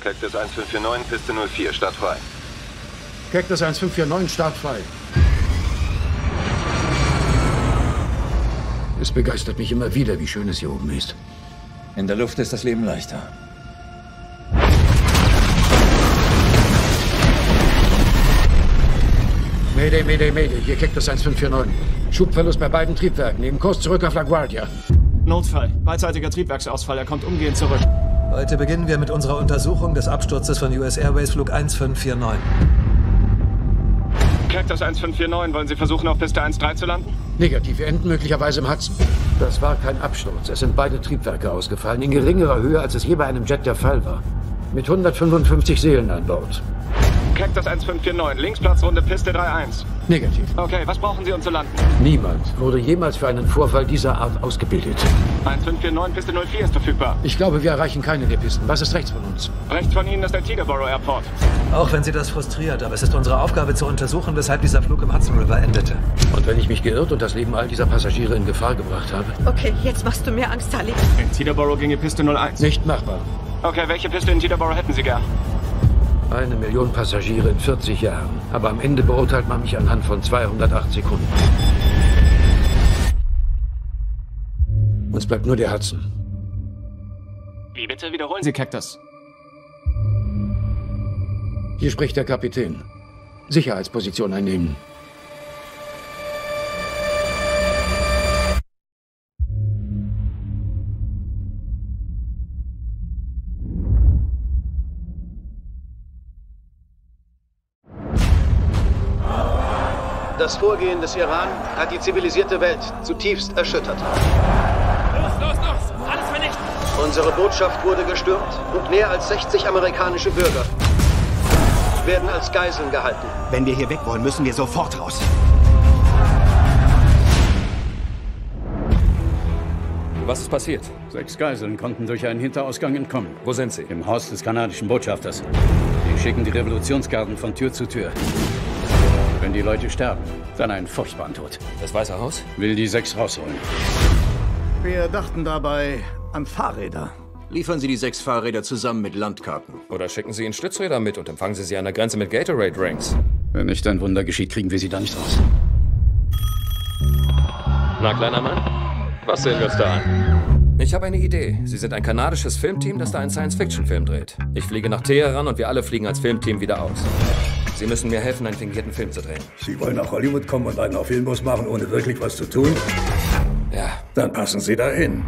Cactus 1549, Piste 04, startfrei. Cactus 1549, startfrei. Es begeistert mich immer wieder, wie schön es hier oben ist. In der Luft ist das Leben leichter. Mayday, Mayday, Mayday, hier Cactus 1549. Schubverlust bei beiden Triebwerken. Neben Kurs zurück auf La Guardia. Notfall. Beidseitiger Triebwerksausfall. Er kommt umgehend zurück. Heute beginnen wir mit unserer Untersuchung des Absturzes von US Airways Flug 1549. Cactus 1549, wollen Sie versuchen, auf Piste 13 zu landen? Negativ, wir enden möglicherweise im Hudson. Das war kein Absturz. Es sind beide Triebwerke ausgefallen, in geringerer Höhe, als es je bei einem Jet der Fall war. Mit 155 Seelen an Bord. Cactus 1549, Linksplatzrunde, Piste 31. Negativ. Okay, was brauchen Sie, um zu landen? Niemand wurde jemals für einen Vorfall dieser Art ausgebildet. 1549, Piste 04 ist verfügbar. Ich glaube, wir erreichen keine der Pisten. Was ist rechts von uns? Rechts von Ihnen ist der Teterboro Airport. Auch wenn Sie das frustriert, aber es ist unsere Aufgabe zu untersuchen, weshalb dieser Flug im Hudson River endete. Und wenn ich mich geirrt und das Leben all dieser Passagiere in Gefahr gebracht habe? Okay, jetzt machst du mir Angst, Harley. In Teterboro ginge Piste 01. Nicht machbar. Okay, welche Piste in Teterboro hätten Sie gern? 1 Million Passagiere in 40 Jahren. Aber am Ende beurteilt man mich anhand von 208 Sekunden. Uns bleibt nur der Hudson. Wie bitte? Wiederholen Sie, Cactus. Hier spricht der Kapitän. Sicherheitsposition einnehmen. Das Vorgehen des Iran hat die zivilisierte Welt zutiefst erschüttert. Los, los, los! Alles vernichten! Unsere Botschaft wurde gestürmt und mehr als 60 amerikanische Bürger werden als Geiseln gehalten. Wenn wir hier weg wollen, müssen wir sofort raus. Was ist passiert? 6 Geiseln konnten durch einen Hinterausgang entkommen. Wo sind sie? Im Haus des kanadischen Botschafters. Wir schicken die Revolutionsgarden von Tür zu Tür. Wenn die Leute sterben, dann einen furchtbaren Tod. Das Weiße Haus will die 6 rausholen. Wir dachten dabei an Fahrräder. Liefern Sie die 6 Fahrräder zusammen mit Landkarten. Oder schicken Sie Ihnen Stützräder mit und empfangen Sie sie an der Grenze mit Gatorade-Ranks. Wenn nicht ein Wunder geschieht, kriegen wir sie da nicht raus. Na, kleiner Mann, was sehen wir uns da an? Ich habe eine Idee. Sie sind ein kanadisches Filmteam, das da einen Science-Fiction-Film dreht. Ich fliege nach Teheran und wir alle fliegen als Filmteam wieder aus. Sie müssen mir helfen, einen fingierten Film zu drehen. Sie wollen nach Hollywood kommen und einen auf Filmboss machen, ohne wirklich was zu tun? Ja. Dann passen Sie dahin.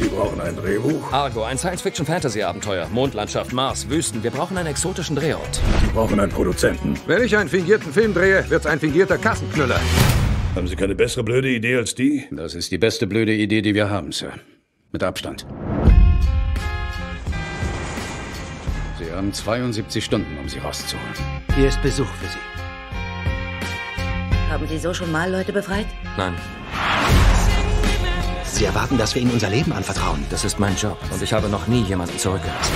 Sie brauchen ein Drehbuch. Argo, ein Science-Fiction-Fantasy-Abenteuer. Mondlandschaft, Mars, Wüsten. Wir brauchen einen exotischen Drehort. Sie brauchen einen Produzenten. Wenn ich einen fingierten Film drehe, wird's ein fingierter Kassenknüller. Haben Sie keine bessere blöde Idee als die? Das ist die beste blöde Idee, die wir haben, Sir. Mit Abstand. Sie haben 72 Stunden, um sie rauszuholen. Hier ist Besuch für Sie. Haben Sie so schon mal Leute befreit? Nein. Sie erwarten, dass wir Ihnen unser Leben anvertrauen. Das ist mein Job und ich habe noch nie jemanden zurückgelassen.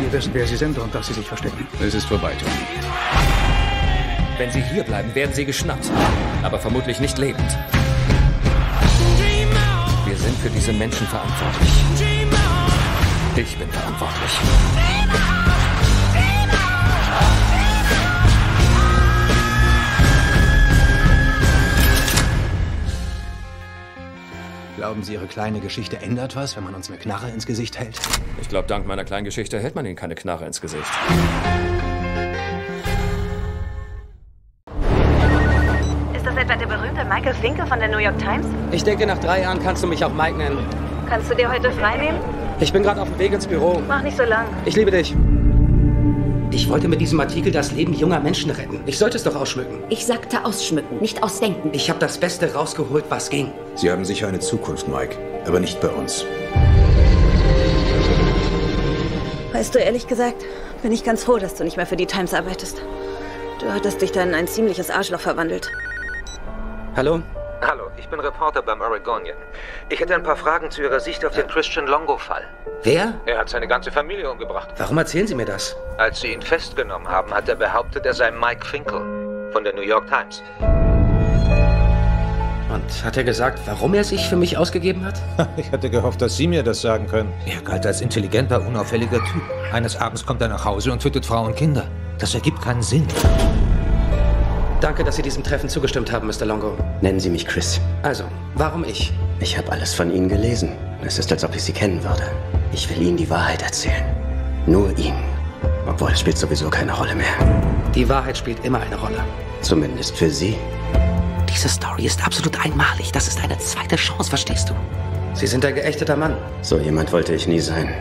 Wir wissen, wer Sie sind und dass Sie sich verstecken. Es ist vorbei, Tom. Wenn Sie hier bleiben, werden Sie geschnappt. Aber vermutlich nicht lebend. Wir sind für diese Menschen verantwortlich. Ich bin verantwortlich. Glauben Sie, Ihre kleine Geschichte ändert was, wenn man uns eine Knarre ins Gesicht hält? Ich glaube, dank meiner kleinen Geschichte hält man Ihnen keine Knarre ins Gesicht. Ist das etwa der berühmte Michael Finkel von der New York Times? Ich denke, nach 3 Jahren kannst du mich auch Mike nennen. Kannst du dir heute frei nehmen? Ich bin gerade auf dem Weg ins Büro. Mach nicht so lang. Ich liebe dich. Ich wollte mit diesem Artikel das Leben junger Menschen retten. Ich sollte es doch ausschmücken. Ich sagte ausschmücken, nicht ausdenken. Ich habe das Beste rausgeholt, was ging. Sie haben sicher eine Zukunft, Mike. Aber nicht bei uns. Weißt du, ehrlich gesagt, bin ich ganz froh, dass du nicht mehr für die Times arbeitest. Du hattest dich da in ein ziemliches Arschloch verwandelt. Hallo? Hallo, ich bin Reporter beim Oregonian. Ich hätte ein paar Fragen zu Ihrer Sicht auf den Christian Longo-Fall. Wer? Er hat seine ganze Familie umgebracht. Warum erzählen Sie mir das? Als Sie ihn festgenommen haben, hat er behauptet, er sei Mike Finkel von der New York Times. Und Und hat er gesagt, warum er sich für mich ausgegeben hat? Ich hatte gehofft, dass Sie mir das sagen können. Er galt als intelligenter, unauffälliger Typ. Eines Abends kommt er nach Hause und tötet Frauen und Kinder. Das ergibt keinen Sinn. Danke, dass Sie diesem Treffen zugestimmt haben, Mr. Longo. Nennen Sie mich Chris. Also, warum ich? Ich habe alles von Ihnen gelesen. Es ist, als ob ich Sie kennen würde. Ich will Ihnen die Wahrheit erzählen. Nur Ihnen. Obwohl, es spielt sowieso keine Rolle mehr. Die Wahrheit spielt immer eine Rolle. Zumindest für Sie. Diese Story ist absolut einmalig. Das ist eine zweite Chance, verstehst du? Sie sind ein geächteter Mann. So jemand wollte ich nie sein.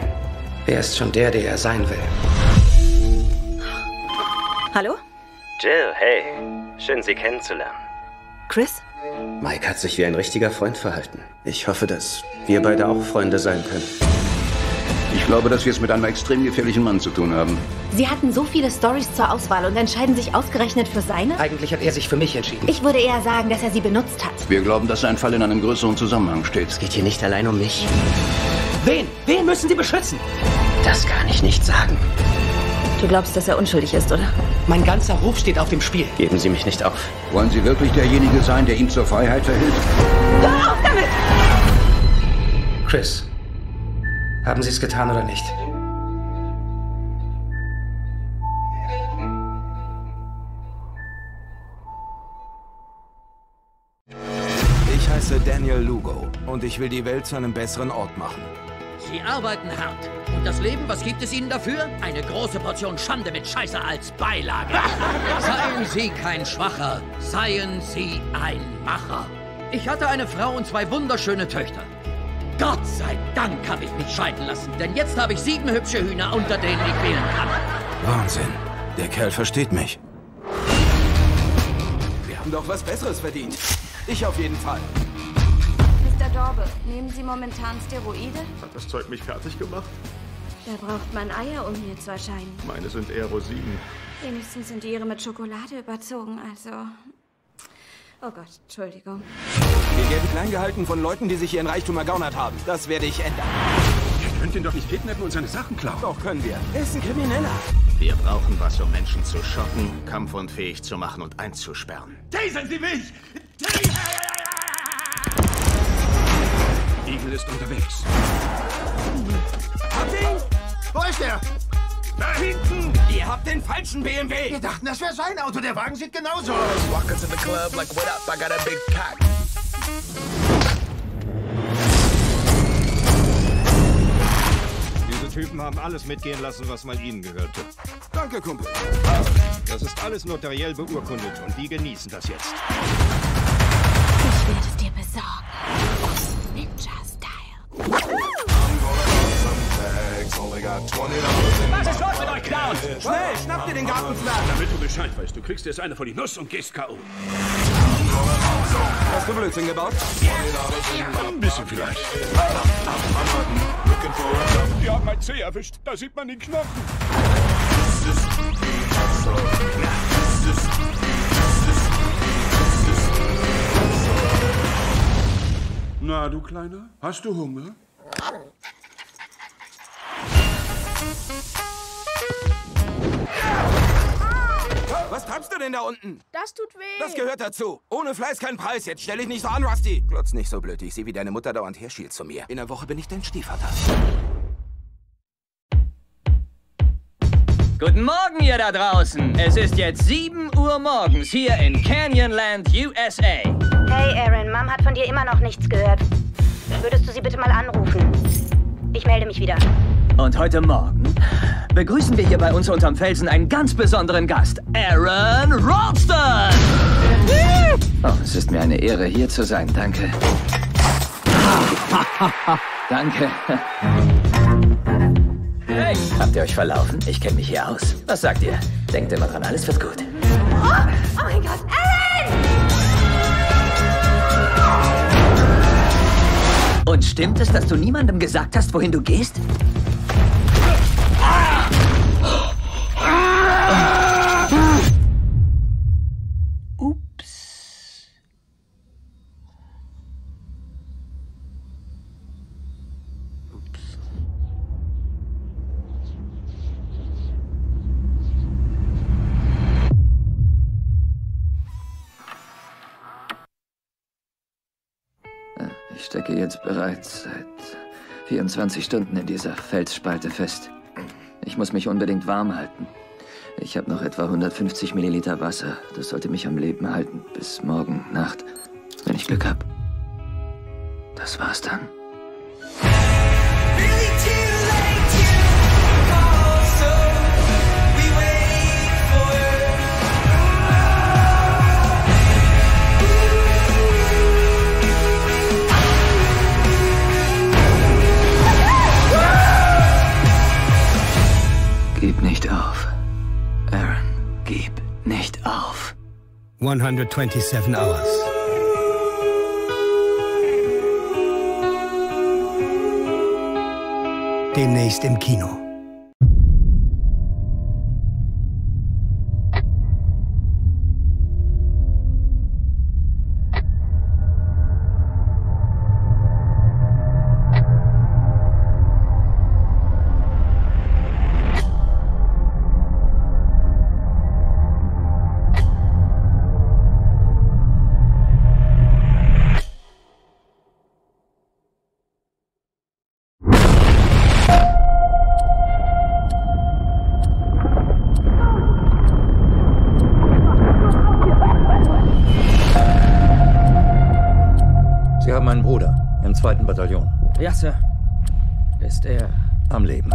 Er ist schon der er sein will. Hallo? Jill, hey. Schön, Sie kennenzulernen. Chris? Mike hat sich wie ein richtiger Freund verhalten. Ich hoffe, dass wir beide auch Freunde sein können. Ich glaube, dass wir es mit einem extrem gefährlichen Mann zu tun haben. Sie hatten so viele Storys zur Auswahl und entscheiden sich ausgerechnet für seine? Eigentlich hat er sich für mich entschieden. Ich würde eher sagen, dass er sie benutzt hat. Wir glauben, dass sein Fall in einem größeren Zusammenhang steht. Es geht hier nicht allein um mich. Wen? Wen müssen Sie beschützen? Das kann ich nicht sagen. Du glaubst, dass er unschuldig ist, oder? Mein ganzer Ruf steht auf dem Spiel. Geben Sie mich nicht auf. Wollen Sie wirklich derjenige sein, der ihm zur Freiheit verhilft? Hör auf damit! Chris, haben Sie es getan oder nicht? Ich heiße Daniel Lugo und ich will die Welt zu einem besseren Ort machen. Sie arbeiten hart. Und das Leben, was gibt es Ihnen dafür? Eine große Portion Schande mit Scheiße als Beilage. Seien Sie kein Schwacher, seien Sie ein Macher. Ich hatte eine Frau und zwei wunderschöne Töchter. Gott sei Dank habe ich mich scheiden lassen, denn jetzt habe ich 7 hübsche Hühner, unter denen ich wählen kann. Wahnsinn, der Kerl versteht mich. Wir haben doch was Besseres verdient. Ich auf jeden Fall. Mr. Dorbe, nehmen Sie momentan Steroide? Hat das Zeug mich fertig gemacht? Wer braucht mein Eier, um mir zu erscheinen? Meine sind eher Rosinen. Wenigstens sind Ihre mit Schokolade überzogen, also... Oh Gott, Entschuldigung. Wir werden klein gehalten von Leuten, die sich ihren Reichtum ergaunert haben. Das werde ich ändern. Wir könnten ihn doch nicht kidnappen und seine Sachen klauen. Doch können wir. Er ist ein Krimineller. Wir brauchen was, um Menschen zu schocken, kampfunfähig zu machen und einzusperren. Tasern Sie mich! Igel ist unterwegs. Habt ihr ihn? Wo ist er? Da hinten! Ihr habt den falschen BMW! Wir dachten, das wäre sein Auto. Der Wagen sieht genauso aus. Diese Typen haben alles mitgehen lassen, was mal ihnen gehörte. Danke, Kumpel. Das ist alles notariell beurkundet und die genießen das jetzt. Ich werde es dir besorgen. Ninja-Style. Was ist los mit euch Clowns? Schnell, schnapp dir den Gartenpflanz! Damit du Bescheid weißt, du kriegst jetzt eine vor die Nuss und gehst K.O. Hast du Blödsinn gebaut? Ja, ein bisschen vielleicht. Die haben mein Zeh erwischt, da sieht man den Knochen. Na, du Kleiner, hast du Hunger? Was tappst du denn da unten? Das tut weh. Das gehört dazu. Ohne Fleiß kein Preis. Jetzt stell dich nicht so an, Rusty. Glotz nicht so blöd. Ich sehe, wie deine Mutter dauernd herschielt zu mir. In der Woche bin ich dein Stiefvater. Guten Morgen, ihr da draußen. Es ist jetzt 7 Uhr morgens hier in Canyonland, USA. Hey, Aaron. Mom hat von dir immer noch nichts gehört. Würdest du sie bitte mal anrufen? Ich melde mich wieder. Und heute Morgen begrüßen wir hier bei uns unterm Felsen einen ganz besonderen Gast, Aaron Ralston! Oh, es ist mir eine Ehre, hier zu sein, danke. Danke. Hey. Habt ihr euch verlaufen? Ich kenne mich hier aus. Was sagt ihr? Denkt immer dran, alles wird gut. Oh, oh mein Gott, Aaron! Und stimmt es, dass du niemandem gesagt hast, wohin du gehst? stecke jetzt bereits seit 24 Stunden in dieser Felsspalte fest. Ich muss mich unbedingt warm halten. Ich habe noch etwa 150 Milliliter Wasser. Das sollte mich am Leben halten bis morgen Nacht, wenn ich Glück habe. Das war's dann. Gib nicht auf. Aaron, gib nicht auf. 127 Hours. Demnächst im Kino. Bataillon. Ja, Sir. Ist er... am Leben.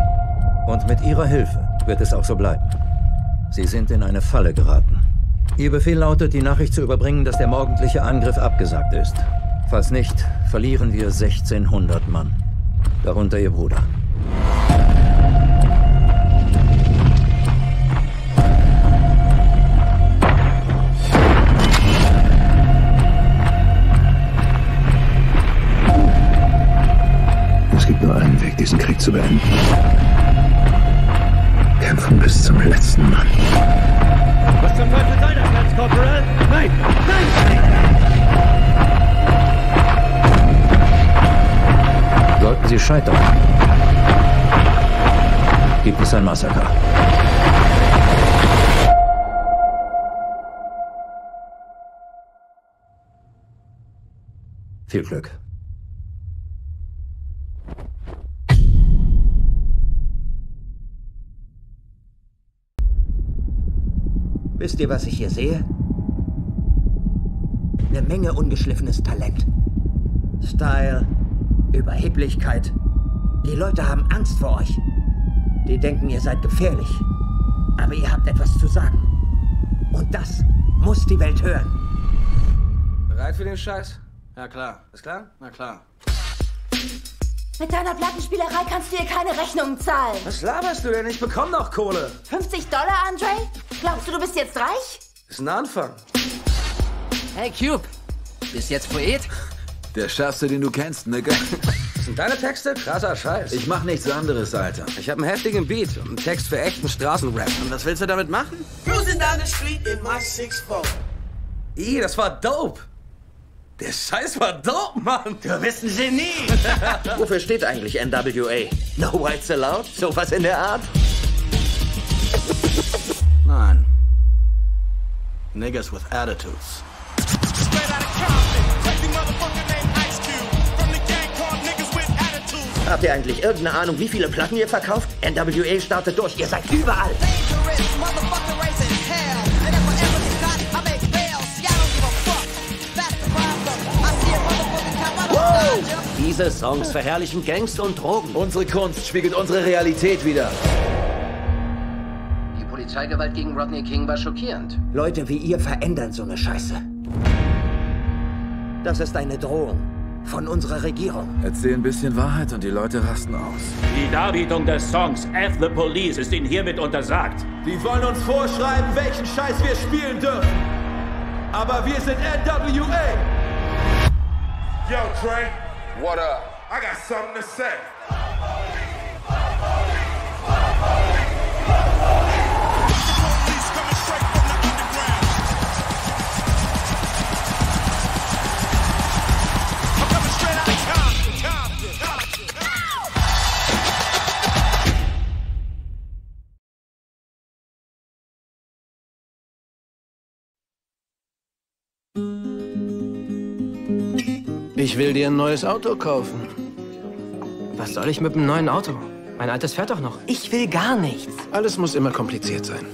Und mit Ihrer Hilfe wird es auch so bleiben. Sie sind in eine Falle geraten. Ihr Befehl lautet, die Nachricht zu überbringen, dass der morgendliche Angriff abgesagt ist. Falls nicht, verlieren wir 1600 Mann. Darunter Ihr Bruder. Diesen Krieg zu beenden. Kämpfen bis zum letzten Mann. Was zum Teufel sei das, Herr Corporal? Nein! Nein! Sollten Sie scheitern, gibt es ein Massaker. Viel Glück. Wisst ihr, was ich hier sehe? Eine Menge ungeschliffenes Talent. Style, Überheblichkeit. Die Leute haben Angst vor euch. Die denken, ihr seid gefährlich. Aber ihr habt etwas zu sagen. Und das muss die Welt hören. Bereit für den Scheiß? Ja klar. Ist klar? Na klar. Mit deiner Plattenspielerei kannst du hier keine Rechnungen zahlen. Was laberst du denn? Ich bekomme noch Kohle. $50, Andre? Glaubst du, du bist jetzt reich? Ist ein Anfang. Hey, Cube. Bist jetzt Poet? Der Schärfste, den du kennst, Nigga. Das sind deine Texte? Krasser Scheiß. Ich mach nichts anderes, Alter. Ich hab einen heftigen Beat und einen Text für echten Straßenrap. Und was willst du damit machen? Cruising down the street in my 6-4. Ih, das war dope. Der Scheiß war dope, Mann! Du bist ein Genie! Wofür steht eigentlich N.W.A? No Whites Allowed? Sowas in der Art? Nein. Niggas with attitudes. Habt ihr eigentlich irgendeine Ahnung, wie viele Platten ihr verkauft? N.W.A startet durch, ihr seid überall! Diese Songs verherrlichen Gangster und Drogen. Unsere Kunst spiegelt unsere Realität wider. Die Polizeigewalt gegen Rodney King war schockierend. Leute wie ihr verändern so eine Scheiße. Das ist eine Drohung von unserer Regierung. Erzähl ein bisschen Wahrheit und die Leute rasten aus. Die Darbietung des Songs F the Police ist ihnen hiermit untersagt. Die wollen uns vorschreiben, welchen Scheiß wir spielen dürfen. Aber wir sind N.W.A. Yo, Trey. What up? I got something to say. Ich Ich will dir ein neues Auto kaufen. Was soll ich mit dem neuen Auto? Mein altes fährt doch noch. Ich will gar nichts. Alles muss immer kompliziert sein.